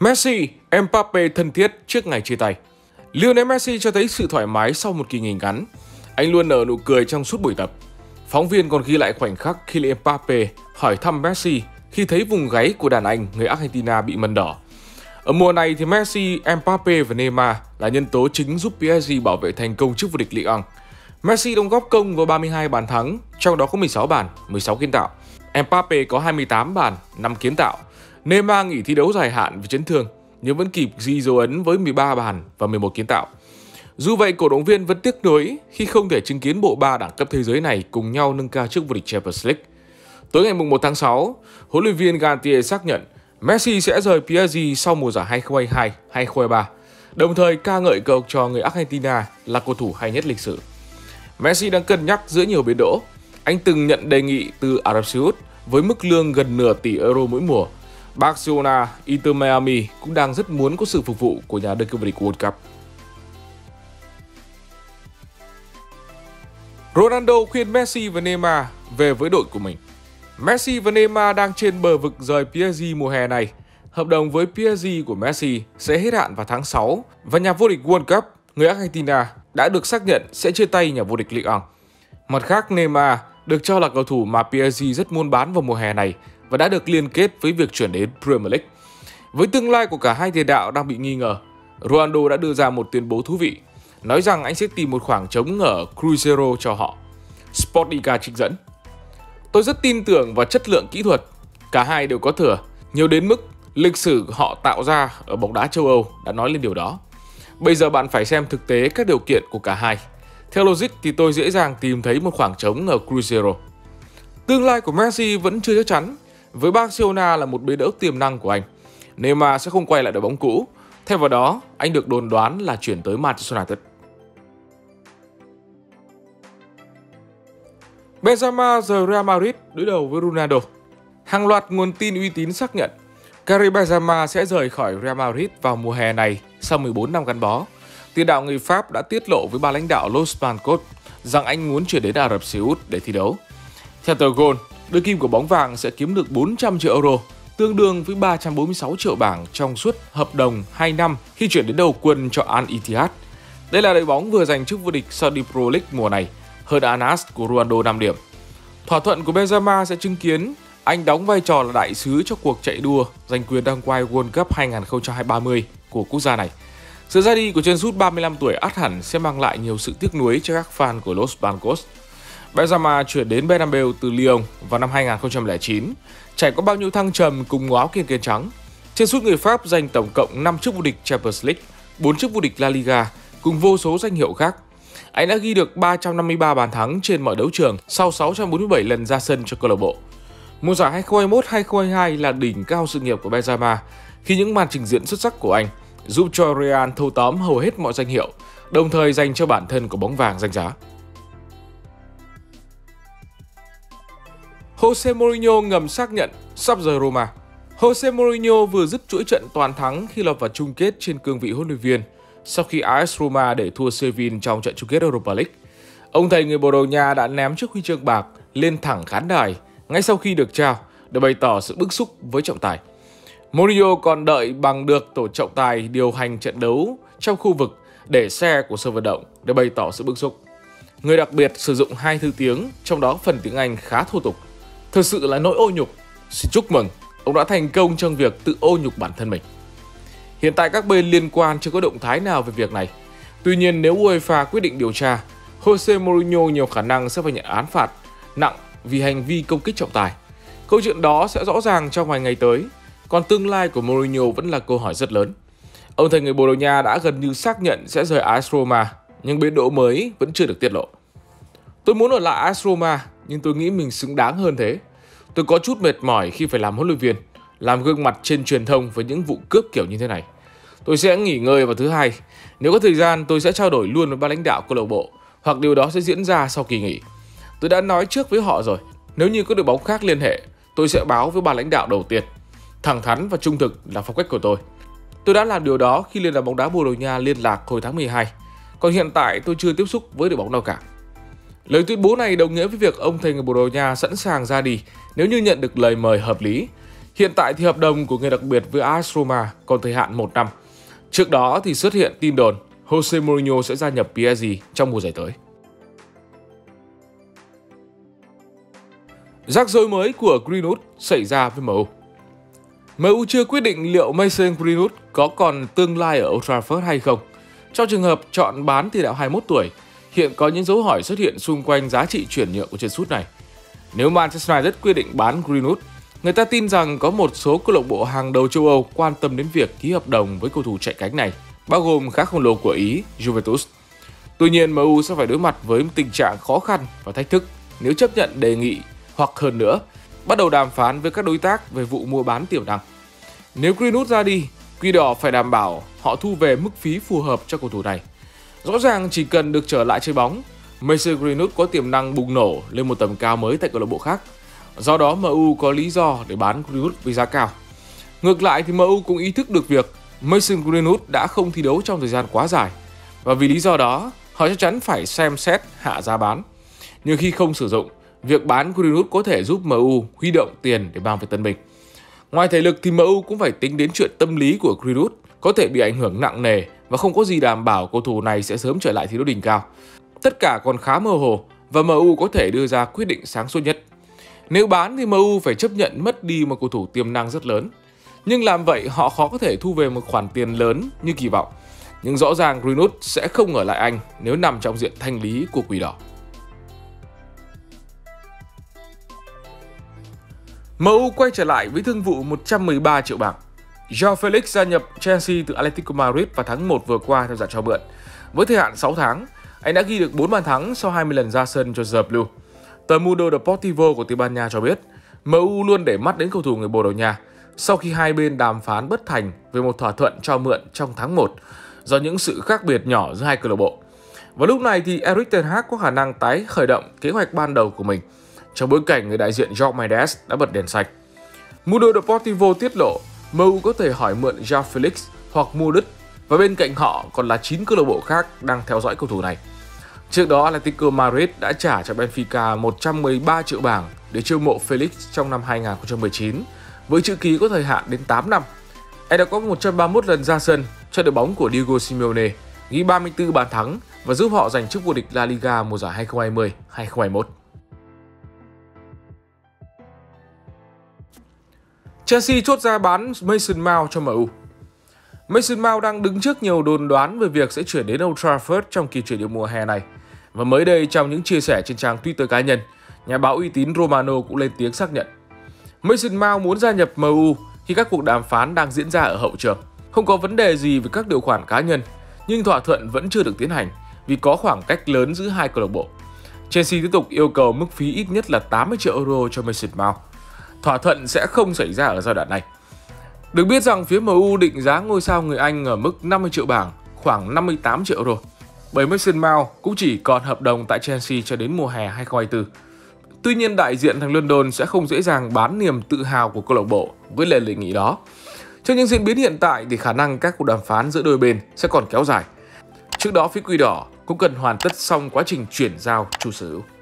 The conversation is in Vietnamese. Messi, Mbappé thân thiết trước ngày chia tay. Lionel Messi cho thấy sự thoải mái sau một kỳ nghỉ ngắn. Anh luôn nở nụ cười trong suốt buổi tập. Phóng viên còn ghi lại khoảnh khắc khi Mbappé hỏi thăm Messi khi thấy vùng gáy của đàn anh người Argentina bị mần đỏ. Ở mùa này thì Messi, Mbappé và Neymar là nhân tố chính giúp PSG bảo vệ thành công chức vô địch Ligue 1. Messi đóng góp công vào 32 bàn thắng, trong đó có 16 bàn, 16 kiến tạo. Mbappé có 28 bàn, 5 kiến tạo. Neymar nghỉ thi đấu dài hạn vì chấn thương nhưng vẫn kịp ghi dấu ấn với 13 bàn và 11 kiến tạo. Dù vậy, cổ động viên vẫn tiếc nuối khi không thể chứng kiến bộ ba đẳng cấp thế giới này cùng nhau nâng cao chức vô địch Champions League. Tối ngày 1 tháng 6, huấn luyện viên Galtier xác nhận Messi sẽ rời PSG sau mùa giải 2022-2023, đồng thời ca ngợi cậu trò người Argentina là cầu thủ hay nhất lịch sử. Messi đang cân nhắc giữa nhiều biến đỗ. Anh từng nhận đề nghị từ Ả Rập Xê Út với mức lương gần nửa tỷ euro mỗi mùa. Barcelona, Inter Miami cũng đang rất muốn có sự phục vụ của nhà đương kim vô địch World Cup. Ronaldo khuyên Messi và Neymar về với đội của mình. Messi và Neymar đang trên bờ vực rời PSG mùa hè này. Hợp đồng với PSG của Messi sẽ hết hạn vào tháng 6 và nhà vô địch World Cup, người Argentina, đã được xác nhận sẽ chia tay nhà vô địch Ligue 1. Mặt khác, Neymar được cho là cầu thủ mà PSG rất muốn bán vào mùa hè này và đã được liên kết với việc chuyển đến Premier League. Với tương lai của cả hai tiền đạo đang bị nghi ngờ, Ronaldo đã đưa ra một tuyên bố thú vị, nói rằng anh sẽ tìm một khoảng trống ở Cruzeiro cho họ. Sporting trích dẫn: "Tôi rất tin tưởng vào chất lượng kỹ thuật, cả hai đều có thừa, nhiều đến mức lịch sử họ tạo ra ở bóng đá châu Âu đã nói lên điều đó. Bây giờ bạn phải xem thực tế các điều kiện của cả hai. Theo logic thì tôi dễ dàng tìm thấy một khoảng trống ở Cruzeiro." Tương lai của Messi vẫn chưa chắc chắn. Với Barcelona là một bê đỡ tiềm năng của anh, Neymar sẽ không quay lại đội bóng cũ. Thay vào đó, anh được đồn đoán là chuyển tới Manchester United. Benzema rời Real Madrid đối đầu với Ronaldo. Hàng loạt nguồn tin uy tín xác nhận Karim Benzema sẽ rời khỏi Real Madrid vào mùa hè này sau 14 năm gắn bó. Tiền đạo người Pháp đã tiết lộ với ban lãnh đạo Los Blancos rằng anh muốn chuyển đến Ả Rập Xê Út để thi đấu. Theo tờ Goal, đôi kim của bóng vàng sẽ kiếm được 400 triệu euro, tương đương với 346 triệu bảng trong suốt hợp đồng 2 năm khi chuyển đến đầu quân cho Al Ittihad. Đây là đội bóng vừa giành chức vô địch Saudi Pro League mùa này, hơn Anas của Ronaldo 5 điểm. Thỏa thuận của Benzema sẽ chứng kiến anh đóng vai trò là đại sứ cho cuộc chạy đua giành quyền đăng quai World Cup 2030 của quốc gia này. Sự ra đi của chân sút 35 tuổi ắt hẳn sẽ mang lại nhiều sự tiếc nuối cho các fan của Los Blancos. Benzema chuyển đến Bernabeu từ Lyon vào năm 2009, trải qua bao nhiêu thăng trầm cùng ngóa kiên kiên trắng. Chân sút người Pháp giành tổng cộng 5 chức vô địch Champions League, 4 chức vô địch La Liga cùng vô số danh hiệu khác. Anh đã ghi được 353 bàn thắng trên mọi đấu trường sau 647 lần ra sân cho câu lạc bộ. Mùa giải 2021-2022 là đỉnh cao sự nghiệp của Benzema khi những màn trình diễn xuất sắc của anh giúp cho Real thâu tóm hầu hết mọi danh hiệu, đồng thời dành cho bản thân của bóng vàng danh giá. Jose Mourinho ngầm xác nhận sắp rời Roma. Jose Mourinho vừa dứt chuỗi trận toàn thắng khi lọt vào chung kết trên cương vị huấn luyện viên sau khi AS Roma để thua Sevilla trong trận chung kết Europa League. Ông thầy người Bologna đã ném chiếc huy chương bạc lên thẳng khán đài ngay sau khi được trao để bày tỏ sự bức xúc với trọng tài. Mourinho còn đợi bằng được tổ trọng tài điều hành trận đấu trong khu vực để xe của sân vận động để bày tỏ sự bức xúc. Người đặc biệt sử dụng 2 thứ tiếng, trong đó phần tiếng Anh khá thô tục. Thật sự là nỗi ô nhục. Xin chúc mừng, ông đã thành công trong việc tự ô nhục bản thân mình. Hiện tại các bên liên quan chưa có động thái nào về việc này. Tuy nhiên, nếu UEFA quyết định điều tra, Jose Mourinho nhiều khả năng sẽ phải nhận án phạt nặng vì hành vi công kích trọng tài. Câu chuyện đó sẽ rõ ràng trong vài ngày tới, còn tương lai của Mourinho vẫn là câu hỏi rất lớn. Ông thầy người Bồ Đào Nha đã gần như xác nhận sẽ rời AS Roma, nhưng biến động mới vẫn chưa được tiết lộ. Tôi muốn ở lại AS Roma, nhưng tôi nghĩ mình xứng đáng hơn thế. Tôi có chút mệt mỏi khi phải làm huấn luyện viên, làm gương mặt trên truyền thông với những vụ cướp kiểu như thế này. Tôi sẽ nghỉ ngơi vào thứ Hai. Nếu có thời gian, tôi sẽ trao đổi luôn với ban lãnh đạo câu lạc bộ, hoặc điều đó sẽ diễn ra sau kỳ nghỉ. Tôi đã nói trước với họ rồi, nếu như có đội bóng khác liên hệ, tôi sẽ báo với ban lãnh đạo đầu tiên. Thẳng thắn và trung thực là phong cách của tôi. Tôi đã làm điều đó khi Liên đoàn bóng đá Bồ Đào Nha liên lạc hồi tháng 12. Còn hiện tại tôi chưa tiếp xúc với đội bóng nào cả. Lời tuyên bố này đồng nghĩa với việc ông thầy người Bồ Đào Nha sẵn sàng ra đi nếu như nhận được lời mời hợp lý. Hiện tại thì hợp đồng của người đặc biệt với AS Roma còn thời hạn 1 năm. Trước đó thì xuất hiện tin đồn Jose Mourinho sẽ gia nhập PSG trong mùa giải tới. Rắc rối mới của Greenwood xảy ra với MU. MU chưa quyết định liệu Mason Greenwood có còn tương lai ở Old Trafford hay không. Trong trường hợp chọn bán tiền đạo 21 tuổi, hiện có những dấu hỏi xuất hiện xung quanh giá trị chuyển nhượng của chân sút này. Nếu Manchester United quyết định bán Greenwood, người ta tin rằng có một số câu lạc bộ hàng đầu châu Âu quan tâm đến việc ký hợp đồng với cầu thủ chạy cánh này, bao gồm khá khổng lồ của Ý, Juventus. Tuy nhiên, MU sẽ phải đối mặt với tình trạng khó khăn và thách thức nếu chấp nhận đề nghị hoặc hơn nữa, bắt đầu đàm phán với các đối tác về vụ mua bán tiềm năng. Nếu Greenwood ra đi, Quỷ Đỏ phải đảm bảo họ thu về mức phí phù hợp cho cầu thủ này. Rõ ràng chỉ cần được trở lại chơi bóng, Mason Greenwood có tiềm năng bùng nổ lên một tầm cao mới tại câu lạc bộ khác. Do đó MU có lý do để bán Greenwood với giá cao. Ngược lại thì MU cũng ý thức được việc Mason Greenwood đã không thi đấu trong thời gian quá dài và vì lý do đó họ chắc chắn phải xem xét hạ giá bán. Nhưng khi không sử dụng, việc bán Greenwood có thể giúp MU huy động tiền để mang về tân mình. Ngoài thể lực thì MU cũng phải tính đến chuyện tâm lý của Greenwood có thể bị ảnh hưởng nặng nề và không có gì đảm bảo cầu thủ này sẽ sớm trở lại thi đấu đỉnh cao. Tất cả còn khá mơ hồ và MU có thể đưa ra quyết định sáng suốt nhất. Nếu bán thì MU phải chấp nhận mất đi một cầu thủ tiềm năng rất lớn. Nhưng làm vậy họ khó có thể thu về một khoản tiền lớn như kỳ vọng. Nhưng rõ ràng Greenwood sẽ không ở lại Anh nếu nằm trong diện thanh lý của Quỷ Đỏ. MU quay trở lại với thương vụ 113 triệu bảng. Joao Felix gia nhập Chelsea từ Atletico Madrid vào tháng 1 vừa qua theo dạng cho mượn. Với thời hạn 6 tháng, anh đã ghi được 4 bàn thắng sau 20 lần ra sân cho The Blue. Tờ Mundo Deportivo của Tây Ban Nha cho biết, MU luôn để mắt đến cầu thủ người Bồ Đào Nha sau khi hai bên đàm phán bất thành về một thỏa thuận cho mượn trong tháng 1 do những sự khác biệt nhỏ giữa hai câu lạc bộ. Và lúc này thì Erik ten Hag có khả năng tái khởi động kế hoạch ban đầu của mình trong bối cảnh người đại diện Jorge Mendes đã bật đèn xanh. Mundo Deportivo tiết lộ MU có thể hỏi mượn Joao Felix hoặc mua đứt và bên cạnh họ còn là 9 câu lạc bộ khác đang theo dõi cầu thủ này. Trước đó, Atletico Madrid đã trả cho Benfica 113 triệu bảng để chiêu mộ Felix trong năm 2019 với chữ ký có thời hạn đến 8 năm. Anh đã có 131 lần ra sân cho đội bóng của Diego Simeone, ghi 34 bàn thắng và giúp họ giành chức vô địch La Liga mùa giải 2020-2021. Chelsea chốt giá bán Mason Mount cho MU. Mason Mount đang đứng trước nhiều đồn đoán về việc sẽ chuyển đến Old Trafford trong kỳ chuyển nhượng mùa hè này. Và mới đây trong những chia sẻ trên trang Twitter cá nhân, nhà báo uy tín Romano cũng lên tiếng xác nhận Mason Mount muốn gia nhập MU khi các cuộc đàm phán đang diễn ra ở hậu trường. Không có vấn đề gì về các điều khoản cá nhân, nhưng thỏa thuận vẫn chưa được tiến hành vì có khoảng cách lớn giữa hai câu lạc bộ. Chelsea tiếp tục yêu cầu mức phí ít nhất là 80 triệu euro cho Mason Mount. Thỏa thuận sẽ không xảy ra ở giai đoạn này. Được biết rằng phía MU định giá ngôi sao người Anh ở mức 50 triệu bảng, khoảng 58 triệu euro. Bởi Mason Mount cũng chỉ còn hợp đồng tại Chelsea cho đến mùa hè 2024. Tuy nhiên đại diện thằng London sẽ không dễ dàng bán niềm tự hào của câu lạc bộ với lời đề nghị đó. Trước những diễn biến hiện tại thì khả năng các cuộc đàm phán giữa đôi bên sẽ còn kéo dài. Trước đó phía Quỷ Đỏ cũng cần hoàn tất xong quá trình chuyển giao chủ sở hữu.